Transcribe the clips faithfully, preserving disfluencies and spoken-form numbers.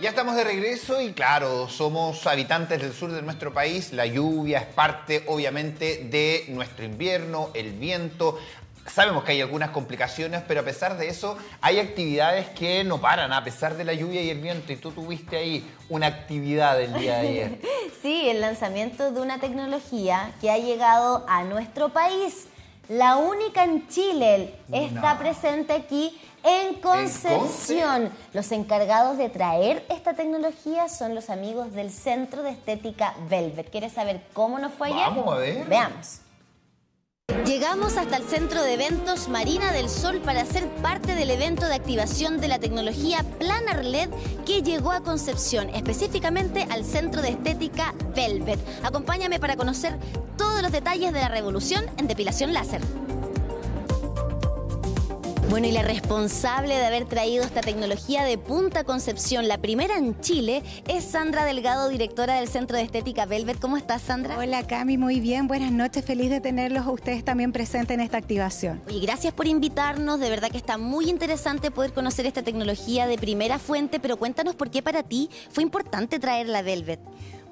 Ya estamos de regreso y claro, somos habitantes del sur de nuestro país. La lluvia es parte, obviamente, de nuestro invierno, el viento. Sabemos que hay algunas complicaciones, pero a pesar de eso, hay actividades que no paran, a pesar de la lluvia y el viento. Y tú tuviste ahí una actividad el día de ayer. Sí, el lanzamiento de una tecnología que ha llegado a nuestro país. La única en Chile está no. presente aquí en Concepción. ¿En Conce? Los encargados de traer esta tecnología son los amigos del Centro de Estética Velvet. ¿Quieres saber cómo nos fue ayer? Vamos a ver. Veamos. Llegamos hasta el centro de eventos Marina del Sol para ser parte del evento de activación de la tecnología Planar L E D que llegó a Concepción, específicamente al Centro de Estética Velvet. Acompáñame para conocer todos los detalles de la revolución en depilación láser. Bueno, y la responsable de haber traído esta tecnología de punta Concepción, la primera en Chile, es Sandra Delgado, directora del Centro de Estética Velvet. ¿Cómo estás, Sandra? Hola, Cami, muy bien. Buenas noches. Feliz de tenerlos a ustedes también presentes en esta activación. Y gracias por invitarnos. De verdad que está muy interesante poder conocer esta tecnología de primera fuente, pero cuéntanos por qué para ti fue importante traer la Velvet.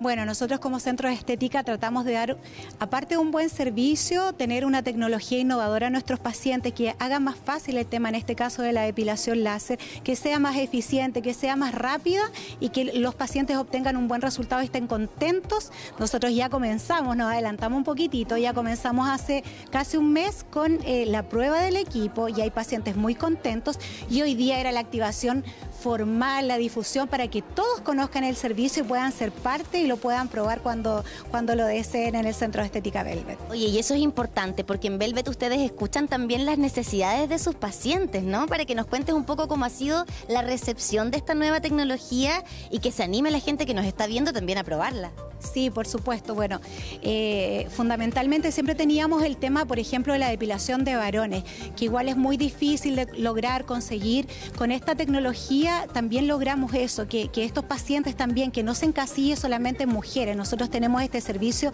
Bueno, nosotros como Centro de Estética tratamos de dar, aparte de un buen servicio, tener una tecnología innovadora a nuestros pacientes que haga más fácil el tema, en este caso de la depilación láser, que sea más eficiente, que sea más rápida y que los pacientes obtengan un buen resultado y estén contentos. Nosotros ya comenzamos, nos adelantamos un poquitito, ya comenzamos hace casi un mes con eh, la prueba del equipo y hay pacientes muy contentos y hoy día era la activación formal, la difusión para que todos conozcan el servicio y puedan ser parte y lo puedan probar cuando, cuando lo deseen en el Centro de Estética Velvet. Oye, y eso es importante porque en Velvet ustedes escuchan también las necesidades de sus pacientes, ¿no? Para que nos cuentes un poco cómo ha sido la recepción de esta nueva tecnología y que se anime a la gente que nos está viendo también a probarla. Sí, por supuesto. Bueno, eh, fundamentalmente siempre teníamos el tema, por ejemplo, de la depilación de varones, que igual es muy difícil de lograr, conseguir. Con esta tecnología también logramos eso, que, que estos pacientes también, que no se encasille solamente en mujeres. Nosotros tenemos este servicio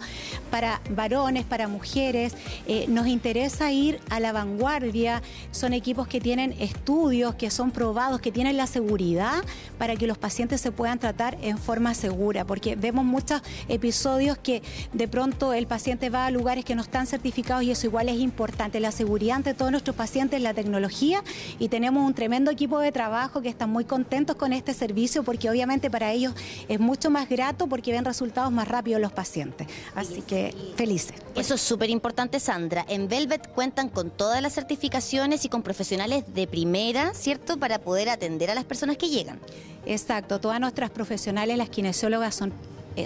para varones, para mujeres. Eh, nos interesa ir a la vanguardia. Son equipos que tienen estudios, que son probados, que tienen la seguridad para que los pacientes se puedan tratar en forma segura, porque vemos muchas episodios que de pronto el paciente va a lugares que no están certificados y eso igual es importante. La seguridad ante todos nuestros pacientes, la tecnología, y tenemos un tremendo equipo de trabajo que están muy contentos con este servicio porque obviamente para ellos es mucho más grato porque ven resultados más rápidos los pacientes. Así sí, que sí. felices. Pues. Eso es súper importante, Sandra. En Velvet cuentan con todas las certificaciones y con profesionales de primera, ¿cierto? Para poder atender a las personas que llegan. Exacto. Todas nuestras profesionales, las kinesiólogas, son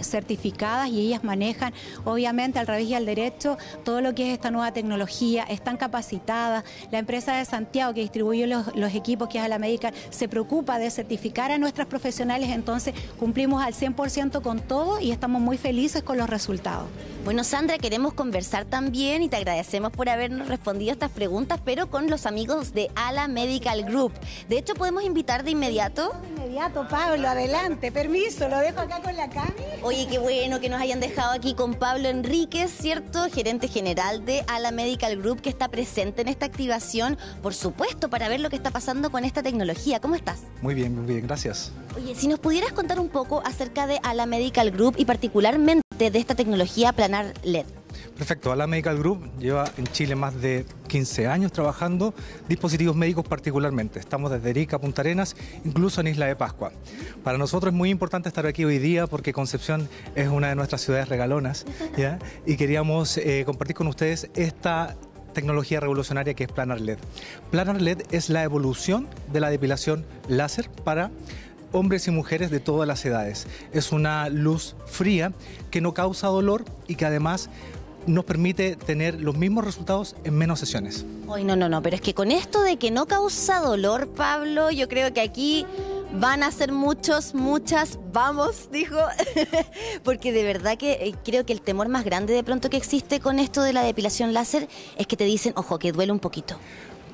certificadas y ellas manejan obviamente al revés y al derecho todo lo que es esta nueva tecnología, están capacitadas. La empresa de Santiago que distribuye los, los equipos, que es Ala Medical, se preocupa de certificar a nuestras profesionales, entonces cumplimos al cien por ciento con todo y estamos muy felices con los resultados. Bueno, Sandra, queremos conversar también y te agradecemos por habernos respondido a estas preguntas, pero con los amigos de Ala Medical Group. De hecho, podemos invitar de inmediato. De inmediato, Pablo, adelante, permiso, lo dejo acá con la Cami. Oye, qué bueno que nos hayan dejado aquí con Pablo Enríquez, ¿cierto? Gerente general de Ala Medical Group, que está presente en esta activación, por supuesto, para ver lo que está pasando con esta tecnología. ¿Cómo estás? Muy bien, muy bien, gracias. Oye, si nos pudieras contar un poco acerca de Ala Medical Group y particularmente de esta tecnología Planar L E D. Perfecto, Ala Medical Group lleva en Chile más de quince años trabajando dispositivos médicos particularmente. Estamos desde Arica a Punta Arenas, incluso en Isla de Pascua. Para nosotros es muy importante estar aquí hoy día porque Concepción es una de nuestras ciudades regalonas, ¿ya? Y queríamos eh, compartir con ustedes esta tecnología revolucionaria que es Planar L E D. Planar L E D es la evolución de la depilación láser para hombres y mujeres de todas las edades. Es una luz fría que no causa dolor y que además nos permite tener los mismos resultados en menos sesiones. Ay, no, no, no, pero es que con esto de que no causa dolor, Pablo, yo creo que aquí van a ser muchos, muchas, vamos, dijo, porque de verdad que creo que el temor más grande de pronto que existe con esto de la depilación láser es que te dicen, ojo, que duele un poquito.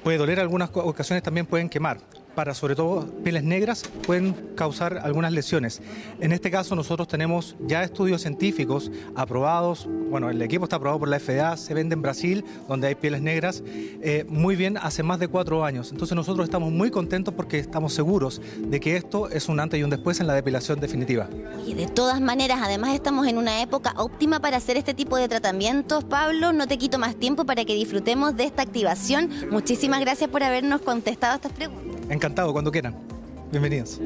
Puede doler, algunas ocasiones también pueden quemar. para sobre todo pieles negras pueden causar algunas lesiones. En este caso nosotros tenemos ya estudios científicos aprobados, bueno, el equipo está aprobado por la F D A, se vende en Brasil, donde hay pieles negras, eh, muy bien, hace más de cuatro años. Entonces nosotros estamos muy contentos porque estamos seguros de que esto es un antes y un después en la depilación definitiva. Y de todas maneras, además estamos en una época óptima para hacer este tipo de tratamientos. Pablo, no te quito más tiempo para que disfrutemos de esta activación. Muchísimas gracias por habernos contestado estas preguntas. Encantado, cuando quieran. Bienvenidos.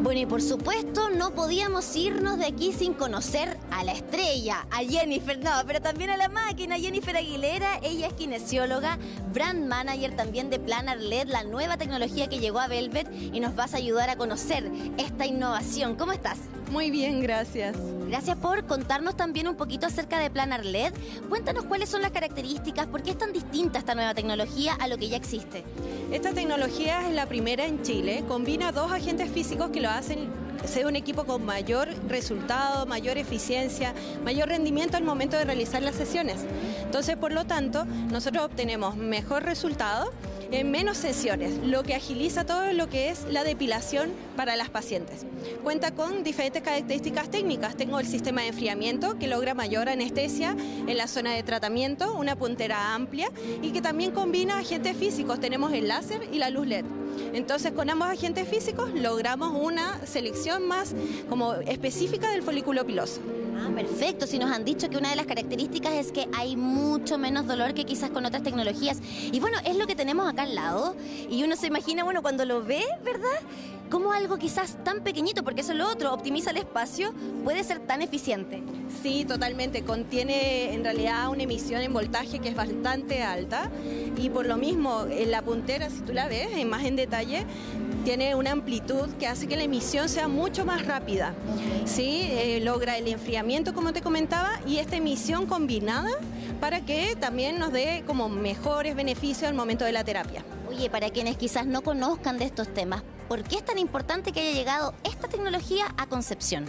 Bueno, y por supuesto no podíamos irnos de aquí sin conocer a la estrella, a Jennifer, no, pero también a la máquina, Jennifer Aguilera. Ella es kinesióloga, brand manager también de Planar L E D, la nueva tecnología que llegó a Velvet, y nos vas a ayudar a conocer esta innovación. ¿Cómo estás? Muy bien, gracias. Gracias por contarnos también un poquito acerca de Planar L E D. Cuéntanos cuáles son las características, por qué es tan distinta esta nueva tecnología a lo que ya existe. Esta tecnología es la primera en Chile, combina dos agentes físicos que lo hacen ser un equipo con mayor resultado, mayor eficiencia, mayor rendimiento al momento de realizar las sesiones. Entonces, por lo tanto, nosotros obtenemos mejor resultado en menos sesiones, lo que agiliza todo lo que es la depilación para las pacientes. Cuenta con diferentes características técnicas. Tengo el sistema de enfriamiento, que logra mayor anestesia en la zona de tratamiento, una puntera amplia y que también combina agentes físicos. Tenemos el láser y la luz L E D. Entonces, con ambos agentes físicos logramos una selección más como específica del folículo piloso. Ah, perfecto. Si nos han dicho que una de las características es que hay mucho menos dolor que quizás con otras tecnologías. Y bueno, es lo que tenemos acá al lado. Y uno se imagina, bueno, cuando lo ve, ¿verdad?, como algo quizás tan pequeñito, porque eso es lo otro, optimiza el espacio, puede ser tan eficiente. Sí, totalmente. Contiene en realidad una emisión en voltaje que es bastante alta y por lo mismo en la puntera, si tú la ves más en detalle, tiene una amplitud que hace que la emisión sea mucho más rápida. Sí, eh, logra el enfriamiento, como te comentaba, y esta emisión combinada para que también nos dé como mejores beneficios al momento de la terapia. Oye, para quienes quizás no conozcan de estos temas, ¿por qué es tan importante que haya llegado esta tecnología a Concepción?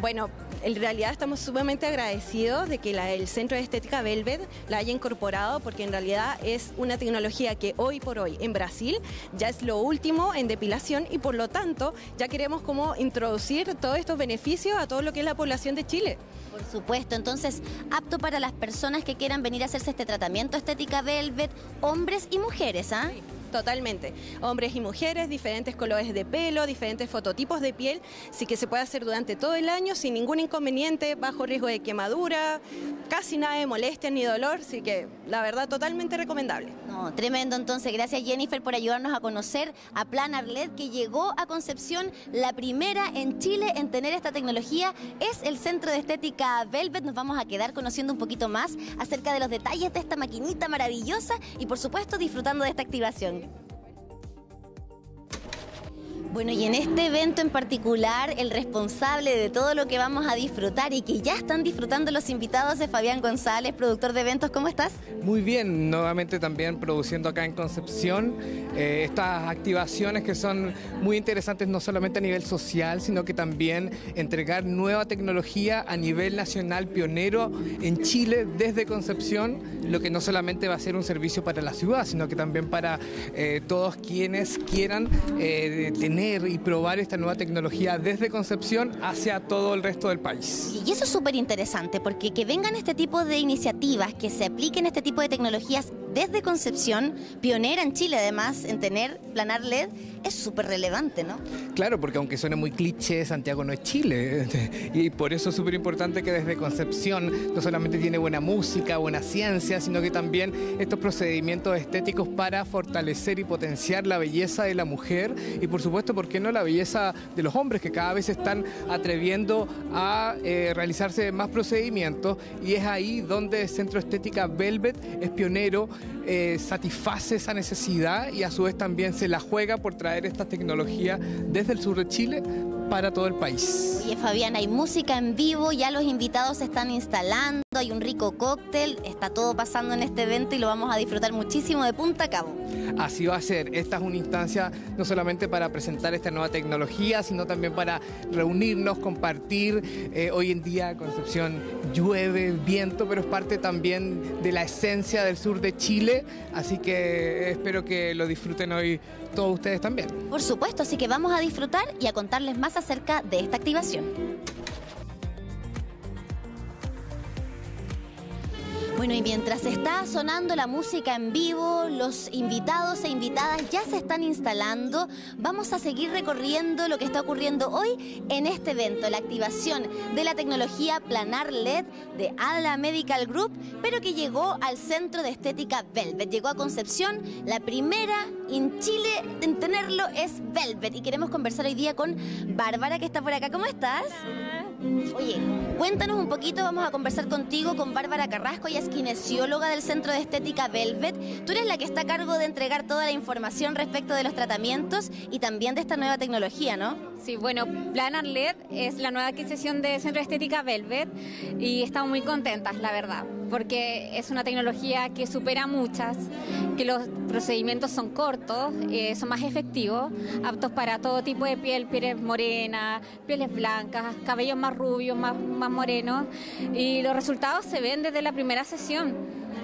Bueno, en realidad estamos sumamente agradecidos de que la, el Centro de Estética Velvet la haya incorporado, porque en realidad es una tecnología que hoy por hoy en Brasil ya es lo último en depilación y por lo tanto ya queremos como introducir todos estos beneficios a todo lo que es la población de Chile. Por supuesto, entonces apto para las personas que quieran venir a hacerse este tratamiento Estética Velvet, hombres y mujeres, ¿ah? ¿eh? Sí. Totalmente. Hombres y mujeres, diferentes colores de pelo, diferentes fototipos de piel, sí que se puede hacer durante todo el año sin ningún inconveniente, bajo riesgo de quemadura, casi nada de molestia ni dolor, así que la verdad totalmente recomendable. No, tremendo entonces. Gracias Jennifer por ayudarnos a conocer a Planar L E D, que llegó a Concepción, la primera en Chile en tener esta tecnología. Es el Centro de Estética Velvet. Nos vamos a quedar conociendo un poquito más acerca de los detalles de esta maquinita maravillosa y por supuesto disfrutando de esta activación. Bueno, y en este evento en particular, el responsable de todo lo que vamos a disfrutar y que ya están disfrutando los invitados es Fabián González, productor de eventos. ¿Cómo estás? Muy bien, nuevamente también produciendo acá en Concepción eh, estas activaciones que son muy interesantes no solamente a nivel social, sino que también entregar nueva tecnología a nivel nacional, pionero en Chile desde Concepción, lo que no solamente va a ser un servicio para la ciudad, sino que también para eh, todos quienes quieran eh, tener y probar esta nueva tecnología desde Concepción hacia todo el resto del país. Y eso es súper interesante, porque que vengan este tipo de iniciativas, que se apliquen este tipo de tecnologías desde Concepción, pionera en Chile además en tener Planar L E D, es súper relevante, ¿no? Claro, porque aunque suene muy cliché, Santiago no es Chile, y por eso es súper importante que desde Concepción no solamente tiene buena música, buena ciencia, sino que también estos procedimientos estéticos para fortalecer y potenciar la belleza de la mujer, y por supuesto, ¿por qué no la belleza de los hombres, que cada vez se están atreviendo a eh, realizarse más procedimientos? Y es ahí donde el Centro Estética Velvet es pionero, eh, satisface esa necesidad y a su vez también se la juega por traer esta tecnología desde el sur de Chile para todo el país. Oye, Fabián, hay música en vivo, ya los invitados se están instalando. evento, hay un rico cóctel, está todo pasando en este evento y lo vamos a disfrutar muchísimo de punta a cabo. Así va a ser, esta es una instancia no solamente para presentar esta nueva tecnología, sino también para reunirnos, compartir. Eh, hoy en día Concepción llueve, viento, pero es parte también de la esencia del sur de Chile, así que espero que lo disfruten hoy todos ustedes también. Por supuesto, así que vamos a disfrutar y a contarles más acerca de esta activación. Bueno, y mientras está sonando la música en vivo, los invitados e invitadas ya se están instalando. Vamos a seguir recorriendo lo que está ocurriendo hoy en este evento, la activación de la tecnología Planar L E D de Ala Medical Group, pero que llegó al Centro de Estética Velvet. Llegó a Concepción, la primera en Chile en tenerlo es Velvet. Y queremos conversar hoy día con Bárbara, que está por acá. ¿Cómo estás? Oye, cuéntanos un poquito, vamos a conversar contigo con Bárbara Carrasco, ella es kinesióloga del Centro de Estética Velvet. Tú eres la que está a cargo de entregar toda la información respecto de los tratamientos y también de esta nueva tecnología, ¿no? Sí, bueno, Planar L E D es la nueva adquisición de Centro de Estética Velvet y estamos muy contentas, la verdad, porque es una tecnología que supera muchas, que los procedimientos son cortos, eh, son más efectivos, aptos para todo tipo de piel, pieles morenas, pieles blancas, cabellos más rubios, más, más morenos, y los resultados se ven desde la primera sesión,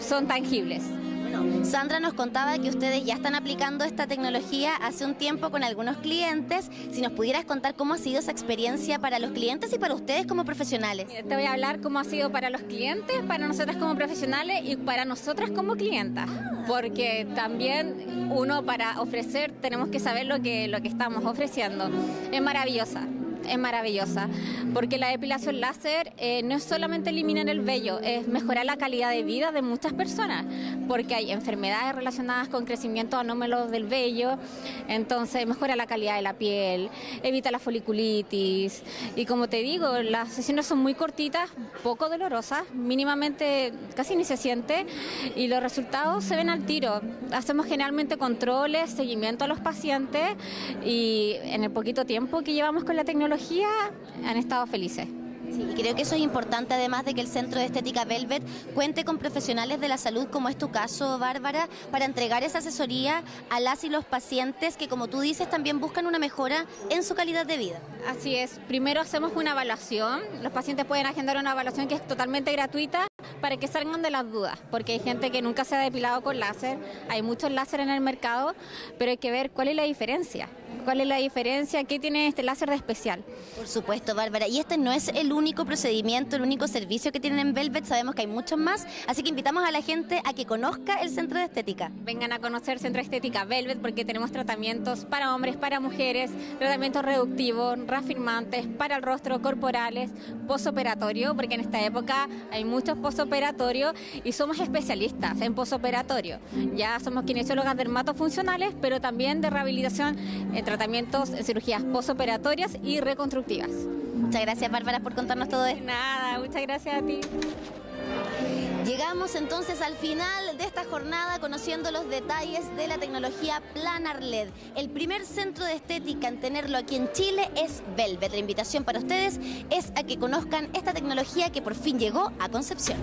son tangibles. Bueno, Sandra nos contaba que ustedes ya están aplicando esta tecnología hace un tiempo con algunos clientes. Si nos pudieras contar cómo ha sido esa experiencia para los clientes y para ustedes como profesionales. Te voy a hablar cómo ha sido para los clientes, para nosotras como profesionales y para nosotras como clientas, porque también uno para ofrecer tenemos que saber lo que, lo que estamos ofreciendo. Es maravillosa. Es maravillosa, porque la depilación láser eh, no es solamente eliminar el vello, es mejorar la calidad de vida de muchas personas, porque hay enfermedades relacionadas con crecimiento anómalos del vello, entonces mejora la calidad de la piel, evita la foliculitis, y como te digo, las sesiones son muy cortitas, poco dolorosas, mínimamente casi ni se siente, y los resultados se ven al tiro. Hacemos generalmente controles, seguimiento a los pacientes, y en el poquito tiempo que llevamos con la tecnología, han estado felices. Sí, y creo que eso es importante, además de que el Centro de Estética Velvet cuente con profesionales de la salud, como es tu caso, Bárbara, para entregar esa asesoría a las y los pacientes que, como tú dices, también buscan una mejora en su calidad de vida. Así es, primero hacemos una evaluación, los pacientes pueden agendar una evaluación que es totalmente gratuita, para que salgan de las dudas, porque hay gente que nunca se ha depilado con láser, hay muchos láser en el mercado, pero hay que ver cuál es la diferencia, cuál es la diferencia, qué tiene este láser de especial. Por supuesto, Bárbara, y este no es el único procedimiento, el único servicio que tienen en Velvet, sabemos que hay muchos más, así que invitamos a la gente a que conozca el Centro de Estética. Vengan a conocer Centro de Estética Velvet, porque tenemos tratamientos para hombres, para mujeres, tratamientos reductivos, reafirmantes, para el rostro, corporales, posoperatorio, porque en esta época hay muchos posopertorios, operatorio, y somos especialistas en posoperatorio. Ya somos kinesiólogas dermatofuncionales, pero también de rehabilitación en tratamientos, en cirugías posoperatorias y reconstructivas. Muchas gracias, Bárbara, por contarnos todo esto. Nada, muchas gracias a ti. Llegamos entonces al final de esta jornada conociendo los detalles de la tecnología Planar L E D. El primer centro de estética en tenerlo aquí en Chile es Velvet. La invitación para ustedes es a que conozcan esta tecnología que por fin llegó a Concepción.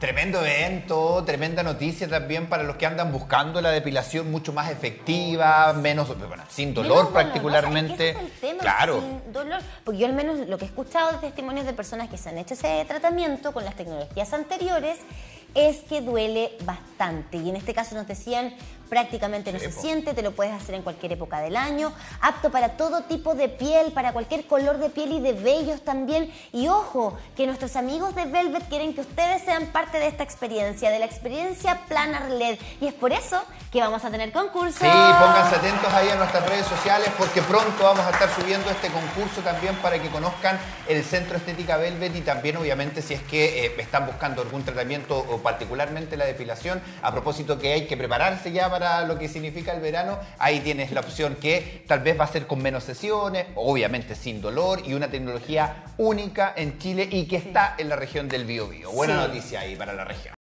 Tremendo evento, tremenda noticia también para los que andan buscando la depilación mucho más efectiva, menos, bueno, sin dolor menos particularmente. Dolor, o sea, es que ese es el tema, claro. Sin dolor, porque yo al menos lo que he escuchado de testimonios de personas que se han hecho ese tratamiento con las tecnologías anteriores es que duele bastante. Y en este caso nos decían, prácticamente no se siente, te lo puedes hacer en cualquier época del año, apto para todo tipo de piel, para cualquier color de piel y de vellos también. Y ojo, que nuestros amigos de Velvet quieren que ustedes sean parte de esta experiencia, de la experiencia Planar L E D. Y es por eso que vamos a tener concurso. Sí, pónganse atentos ahí en nuestras redes sociales, porque pronto vamos a estar subiendo este concurso también para que conozcan el Centro Estética Velvet, y también obviamente si es que eh, están buscando algún tratamiento o particularmente la depilación, a propósito que hay que prepararse ya para para lo que significa el verano, ahí tienes la opción que tal vez va a ser con menos sesiones, obviamente sin dolor, y una tecnología única en Chile y que está en la región del Biobío. Buena sí. noticia ahí para la región.